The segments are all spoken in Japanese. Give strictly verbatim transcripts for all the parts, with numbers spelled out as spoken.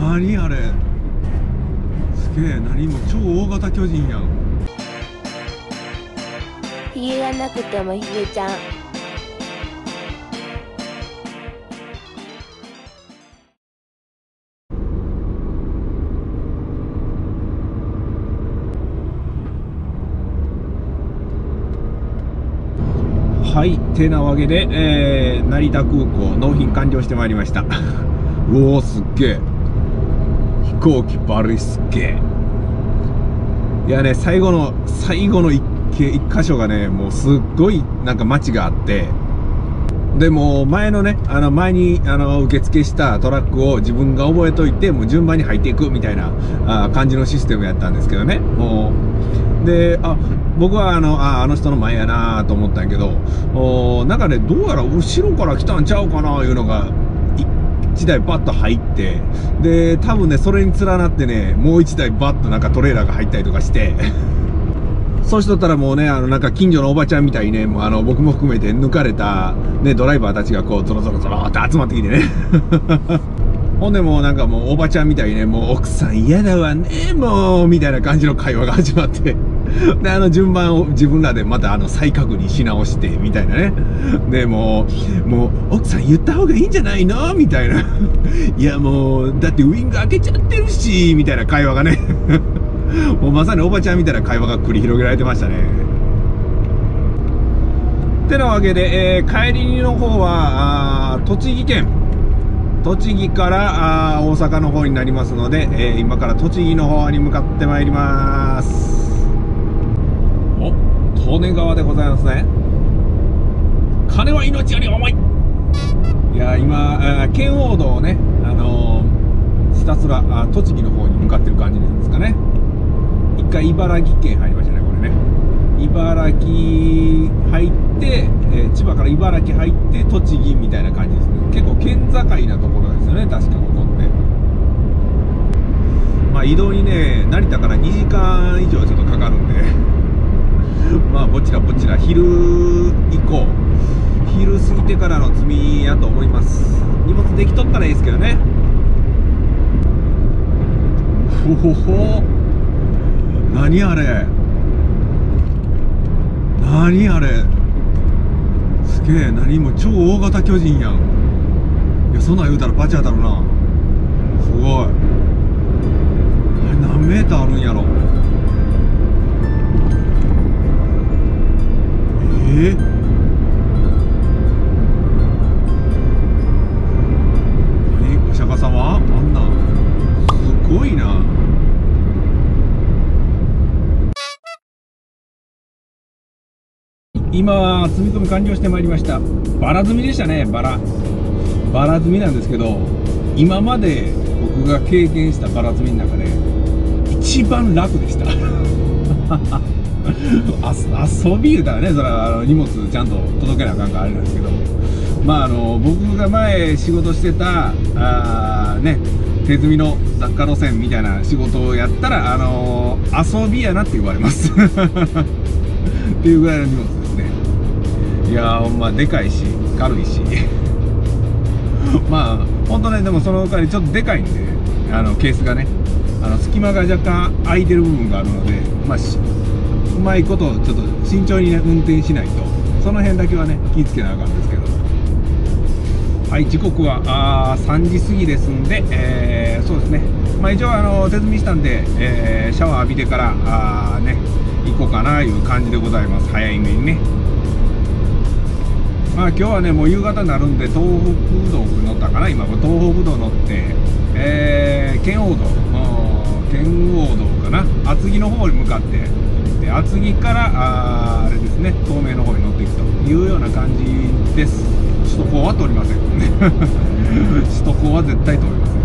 何あれ、すげえ、何も超大型巨人やん。ヒゲがなくてもヒゲちゃん。はい、てなわけで、えー、成田空港納品完了してまいりました。うおー、すっげえ。飛行機バリすっげえ。いやね、最後の最後の一箇所がね、もうすっごいなんか街があって、でも前のね、あの前にあの受付したトラックを自分が覚えといて、もう順番に入っていくみたいなあ感じのシステムやったんですけどね。もうで、あ、僕はあの、あ、あの人の前やなと思ったんやけど、おなんかね、どうやら後ろから来たんちゃうかないうのがいちだいバッと入って、で多分ねそれに連なってね、もういちだいバッとなんかトレーラーが入ったりとかしてそうしとったらもうね、あのなんか近所のおばちゃんみたいにね、もうあの僕も含めて抜かれた、ね、ドライバーたちがこうゾロゾロゾローって集まってきてねほんでもうなんかもうおばちゃんみたいにね、もう奥さん嫌だわねもうみたいな感じの会話が始まってで、あの順番を自分らでまたあの再確認し直してみたいなね。でもう、もう奥さん言った方がいいんじゃないのみたいな。いやもう、だってウイング開けちゃってるし、みたいな会話がね。もうまさにおばちゃんみたいな会話が繰り広げられてましたね。てなわけで、えー、帰りの方は、あ、栃木県。栃木からあ大阪の方になりますので、えー、今から栃木の方に向かってまいります。利根川でございますね。金は命より重い。いや今圏央道をね、あのー、ひたすら栃木の方に向かってる感じなんですかね。一回茨城県入りましたね、これね。茨城入って、えー、千葉から茨城入って栃木みたいな感じですね。結構県境なところですよね、確かここって。まあ移動にね、成田からにじかん以上ちょっとかかるんで。まあぼちらぼちら昼以降、昼過ぎてからの積みやと思います。荷物できとったらいいですけどね。ほほほ、何あれ、何あれ、すげえ、何も超大型巨人やん。いやそんなん言うたらバチ当たるな。すごい、あれ何メーターあるんやろ。え、お釈迦様、あんなすごいな。今積み込み完了してまいりました。バラ積みでしたね。バラバラ積みなんですけど、今まで僕が経験したバラ積みの中で一番楽でした遊び言うたらね、それはあの荷物ちゃんと届けなあかんからあれなんですけど、まああの僕が前仕事してたあ、ね、手積みの雑貨路線みたいな仕事をやったら、あのー、遊びやなって言われますっていうぐらいの荷物ですね。いやーほんまでかいし軽いしまあ本当ね、でもその代わりちょっとでかいんで、あのケースがね、あの隙間が若干空いてる部分があるので、まあしうまいことちょっと慎重にね運転しないと、その辺だけはね気ぃつけなあかんですけど。はい、時刻はあさんじ過ぎですんで、えー、そうですね、まあ一応あの手積みしたんで、えー、シャワー浴びてからあね行こうかないう感じでございます。早い目にね。まあ今日はねもう夕方になるんで、東北道乗ったかな、今東北道乗って、えー、圏央道圏央道かな、厚木の方に向かって、厚木からあーあれですね、東名の方に乗っていくというような感じです。首都高は通りません首都高は絶対通りません。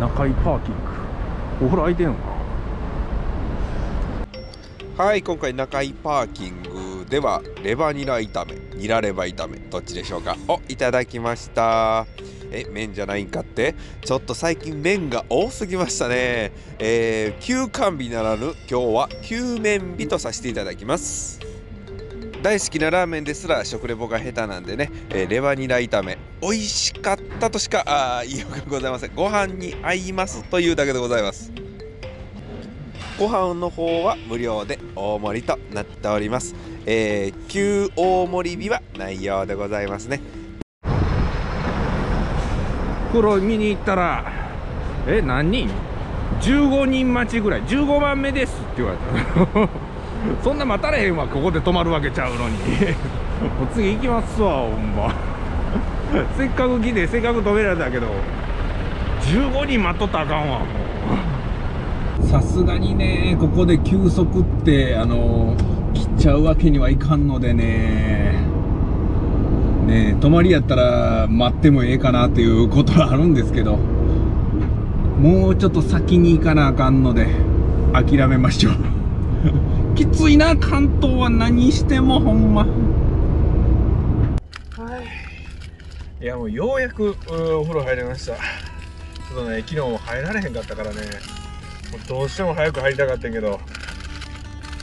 中井パーキングお風呂空いてんのかな。はい、今回中井パーキングではレバニラ炒め、ニラレバ炒め、どっちでしょうかをいただきました。え、麺じゃないんかって。ちょっと最近麺が多すぎましたね。えー、休館日ならぬ今日は休麺日とさせていただきます。大好きなラーメンですら食レポが下手なんでね、えー、レバニラ炒め美味しかったとしかあ言いようがございません。ご飯に合いますというだけでございます。ご飯の方は無料で大盛りとなっております。えー、旧大盛り日はないようでございますね。お風呂見に行ったら、え、何人 ?じゅうご 人待ちぐらい、じゅうごばんめですって言われた。そんな待たれへんわ、ここで泊まるわけちゃうのに。もう次行きますわ、ほんま。せっかく来て、せっかく止められたけど、じゅうごにん待っとったらあかんわ、もう。さすがにね、ここで休息って、あの、切っちゃうわけにはいかんのでね。ね、泊まりやったら待ってもええかなということはあるんですけど、もうちょっと先に行かなあかんので諦めましょう。きついな関東は何してもほんま。はい、いやもうようやくお風呂入れました。ちょっとね、昨日も入られへんかったからね、もうどうしても早く入りたかったんけど、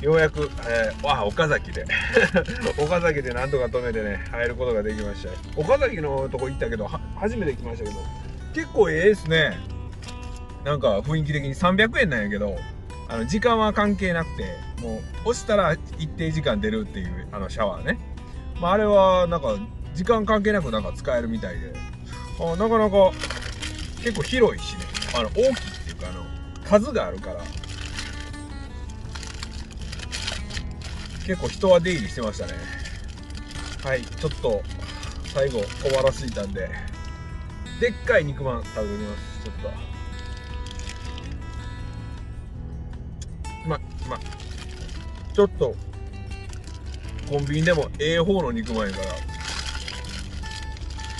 ようやく、えー、わあ岡崎で岡崎でなんとか止めてね、入ることができました。岡崎のとこ行ったけどは初めて来ましたけど、結構ええですね。なんか雰囲気的にさんびゃくえんなんやけど、あの時間は関係なくて、もう押したら一定時間出るっていう、あのシャワーね、まあ、あれはなんか時間関係なくなんか使えるみたいで、あなかなか結構広いしね、あの大きいっていうか、あの数があるから結構人は出入りしてましたね。はい、ちょっと最後小腹すいたんで、でっかい肉まん食べておきます。ちょっとままちょっとコンビニでもええ方の肉まんやから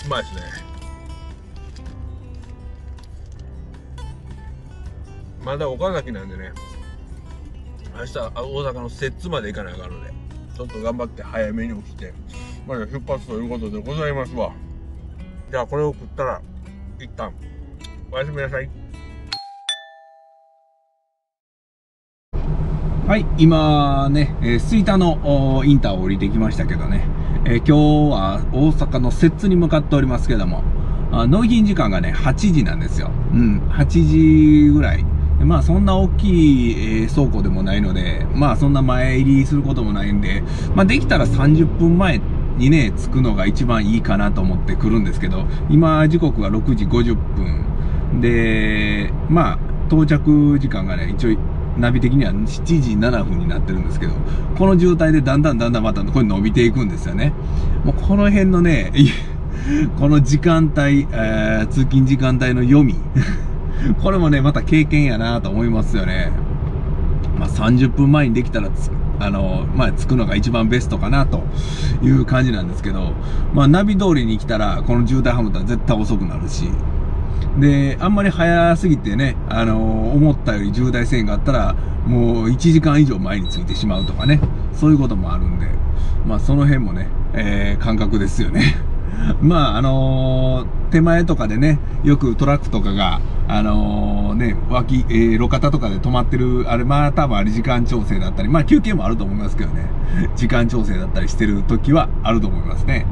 うまいですね。まだ岡崎なんでね、明日大阪の摂津まで行かないからので、ちょっと頑張って早めに起きてまだ出発ということでございますわ。じゃあこれを食ったら一旦おやすみなさい。はい、今ね、えー、吹田のインターを降りてきましたけどね、えー、今日は大阪の摂津に向かっておりますけども、あ納品時間がねはちじなんですよ。うんはちじぐらい、まあそんな大きい倉庫でもないので、まあそんな前入りすることもないんで、まあできたらさんじゅっぷんまえにね、着くのが一番いいかなと思って来るんですけど、今時刻がろくじごじゅっぷん。で、まあ到着時間がね、一応ナビ的にはしちじななふんになってるんですけど、この渋滞でだんだんだんだんまたこれ伸びていくんですよね。もうこの辺のね、この時間帯、えー、通勤時間帯の読み。これもね、また経験やなと思いますよね。まあ、さんじゅっぷんまえにできたらつ、あの、まあ、着くのが一番ベストかなという感じなんですけど、まあ、ナビ通りに来たら、この渋滞はむったら絶対遅くなるし、で、あんまり早すぎてね、あの、思ったより渋滞せんがあったら、もういちじかん以上前に着いてしまうとかね、そういうこともあるんで、まあ、その辺もね、えー、感覚ですよね。まあ、あのー、手前とかでね、よくトラックとかが、あのー、ね、脇、えー、路肩とかで止まってる、あれ、まあ、多分あれ時間調整だったり、まあ、休憩もあると思いますけどね、時間調整だったりしてる時はあると思いますね。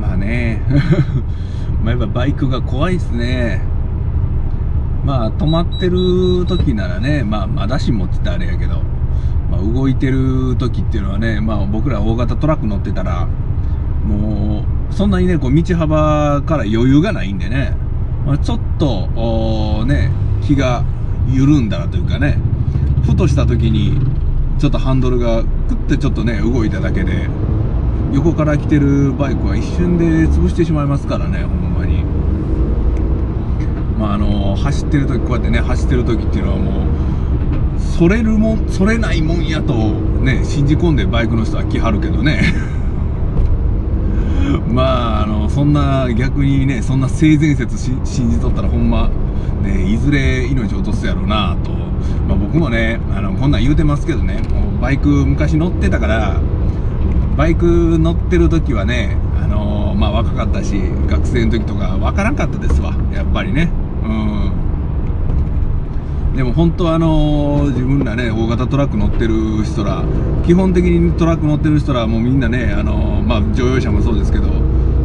まあね、まあやっぱバイクが怖いですね。まあ、止まってる時ならね、まあ、まだしもって言ったらあれやけど、まあ、動いてる時っていうのはね、まあ、僕ら大型トラック乗ってたら、もう、そんなにね、こう、道幅から余裕がないんでね、まあ、ちょっと、ね、気が緩んだらというかね、ふとした時に、ちょっとハンドルが、くってちょっとね、動いただけで、横から来てるバイクは一瞬で潰してしまいますからね、ほんまに。まああの走ってる時、こうやってね走ってる時っていうのはもうそれるもんそれないもんやとね信じ込んでバイクの人は来はるけどねのそんな逆にね、そんな性善説し信じとったらほんま、ね、いずれ命を落とすやろうなと、まあ、僕もねあのこんなん言うてますけどね、もうバイク昔乗ってたから、バイク乗ってる時はね、あのー、まあ若かったし学生の時とかわからんかったですわ、やっぱりね。うん、でも本当あのー、自分らね大型トラック乗ってる人ら、基本的にトラック乗ってる人らもうみんなね、あのー、まあ乗用車もそうですけど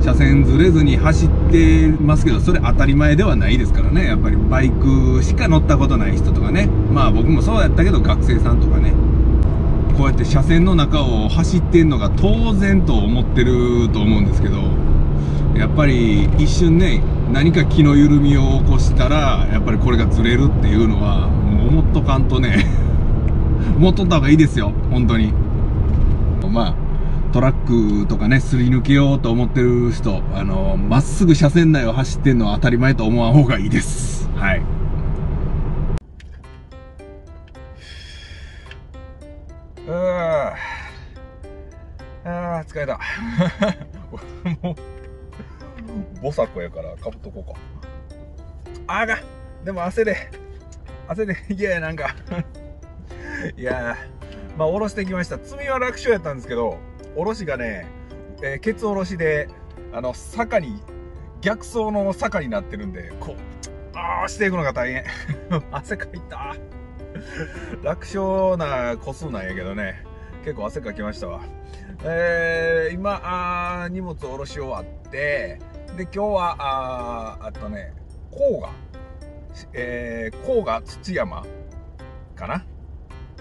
車線ずれずに走ってますけど、それ当たり前ではないですからね、やっぱりバイクしか乗ったことない人とかね、まあ僕もそうやったけど学生さんとかね、こうやって車線の中を走ってるのが当然と思ってると思うんですけど、やっぱり一瞬ね何か気の緩みを起こしたらやっぱりこれがずれるっていうのはもう思っとかんとね持っとった方がいいですよ本当に。まあトラックとかねすり抜けようと思ってる人、あのまっすぐ車線内を走ってるのは当たり前と思わん方がいいです。はい、うーあー疲れた俺もボサコやからかぶっとこうか。あがでも汗で汗で嫌やなんかいやー、まあおろしてきました。罪は楽勝やったんですけど、おろしがね、えー、ケツおろしであの坂に逆走の坂になってるんで、こうあーしていくのが大変汗かいた。楽勝な個数なんやけどね、結構汗かきましたわ。えー、今あ荷物下ろし終わって、で今日はああとね甲賀、えー、甲賀土山かな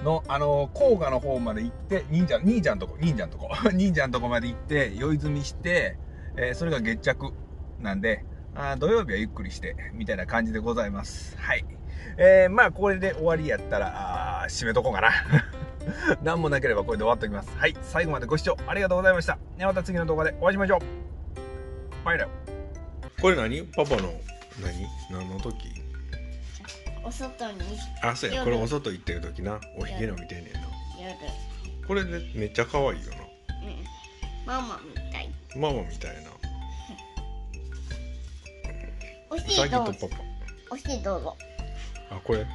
の、あの甲賀の方まで行って、忍者忍者のとこ忍者のとこ忍者のとこまで行って酔い済みして、えー、それが月着なんで、あ土曜日はゆっくりしてみたいな感じでございます。はい、えー、まあこれで終わりやったらあ締めとこうかな何もなければこれで終わっておきます。はい、最後までご視聴ありがとうございました、ね、また次の動画でお会いしましょう。バイだよ。これ何パパの何何の時、お外に、あそうやこれお外行ってる時な、おひげの見てんねんな。これ、ね、めっちゃ可愛いよな、うん、ママみたいママみたいなお尻どうぞ、お尻どうぞ。あ、これ、うん、こ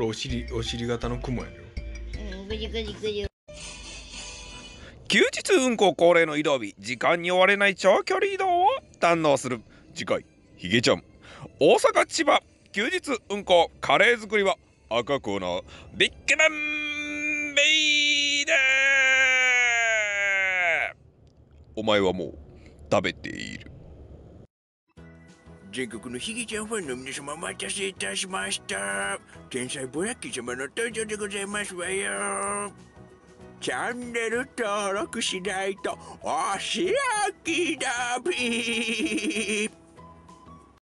れお尻、お尻型の雲やね。うん、ぐじぐじぐじ。休日運行恒例の移動日、時間に追われない長距離移動を堪能する。次回、ひげちゃん。大阪千葉、休日運行カレー作りは赤コーナー、ビッグバンベイでー。お前はもう食べている。全国のひげちゃんファンの皆様お待たせいたしました。天才ぼやっき様の登場でございますわよ。チャンネル登録しないとお仕置きだびー。